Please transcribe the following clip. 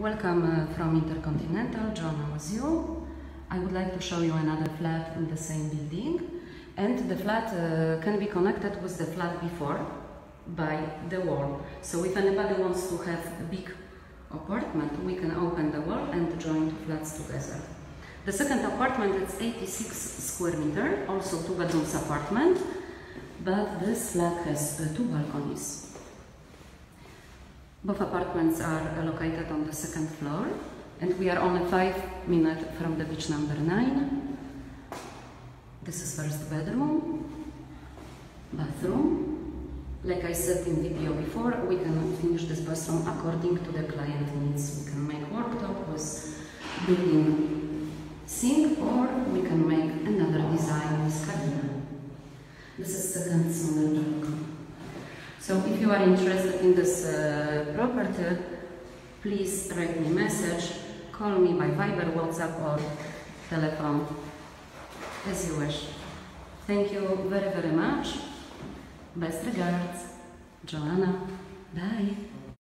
Welcome from Intercontinental, Joanna with you. I would like to show you another flat in the same building, and the flat can be connected with the flat before by the wall. So if anybody wants to have a big apartment, we can open the wall and join two flats together. The second apartment is 86 square meter, also two bedrooms apartment, but this flat has two balconies. Both apartments are located on the second floor, and we are only 5 minutes from the beach number 9. This is first bedroom, bathroom. Like I said in video before, we can finish this bathroom according to the client needs. We can make worktop with built-in sink, or we can make another design with cabin. This is second smaller balcony. So if you are interested in this property, please write me a message, call me by Viber, WhatsApp or telephone, as you wish. Thank you very, very much. Best regards, Joanna. Bye.